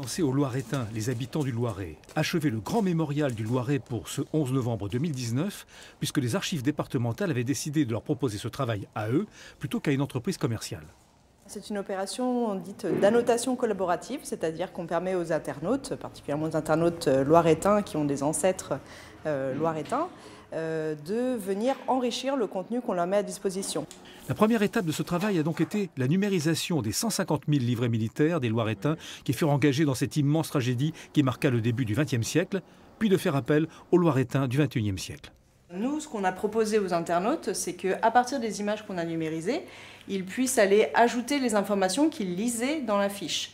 Lancé aux Loiretains, les habitants du Loiret, achever le Grand Mémorial du Loiret pour ce 11 novembre 2019, puisque les archives départementales avaient décidé de leur proposer ce travail à eux plutôt qu'à une entreprise commerciale. C'est une opération dite d'annotation collaborative, c'est-à-dire qu'on permet aux internautes, particulièrement aux internautes loiretains qui ont des ancêtres loiretains, de venir enrichir le contenu qu'on leur met à disposition. La première étape de ce travail a donc été la numérisation des 150 000 livrets militaires des Loiretains qui furent engagés dans cette immense tragédie qui marqua le début du XXe siècle, puis de faire appel aux Loiretains du XXIe siècle. Nous, ce qu'on a proposé aux internautes, c'est qu'à partir des images qu'on a numérisées, ils puissent aller ajouter les informations qu'ils lisaient dans la fiche.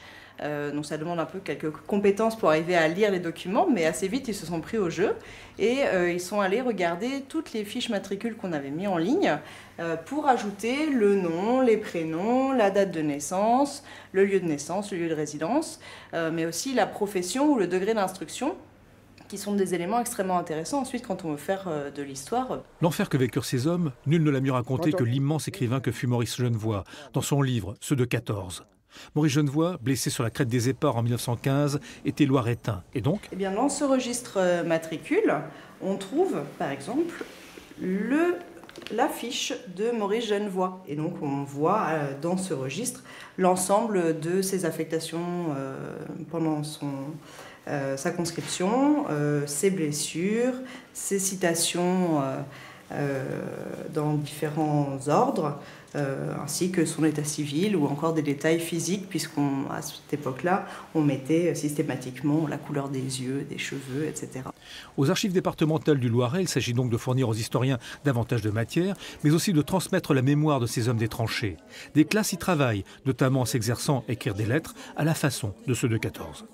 Donc ça demande un peu quelques compétences pour arriver à lire les documents, mais assez vite ils se sont pris au jeu et ils sont allés regarder toutes les fiches matricules qu'on avait mis en ligne pour ajouter le nom, les prénoms, la date de naissance, le lieu de résidence, mais aussi la profession ou le degré d'instruction, qui sont des éléments extrêmement intéressants ensuite quand on veut faire de l'histoire. L'enfer que vécurent ces hommes, nul ne l'a mieux raconté que l'immense écrivain que fut Maurice Genevoix dans son livre « Ceux de 14 ». Maurice Genevoix, blessé sur la crête des Épars en 1915, était loiretain. Et donc eh bien, dans ce registre matricule, on trouve par exemple l'affiche de Maurice Genevoix. Et donc on voit dans ce registre l'ensemble de ses affectations pendant sa conscription, ses blessures, ses citations dans différents ordres, ainsi que son état civil ou encore des détails physiques, puisqu'à cette époque-là, on mettait systématiquement la couleur des yeux, des cheveux, etc. Aux archives départementales du Loiret, il s'agit donc de fournir aux historiens davantage de matière, mais aussi de transmettre la mémoire de ces hommes des tranchées. Des classes y travaillent, notamment en s'exerçant à écrire des lettres à la façon de ceux de 14.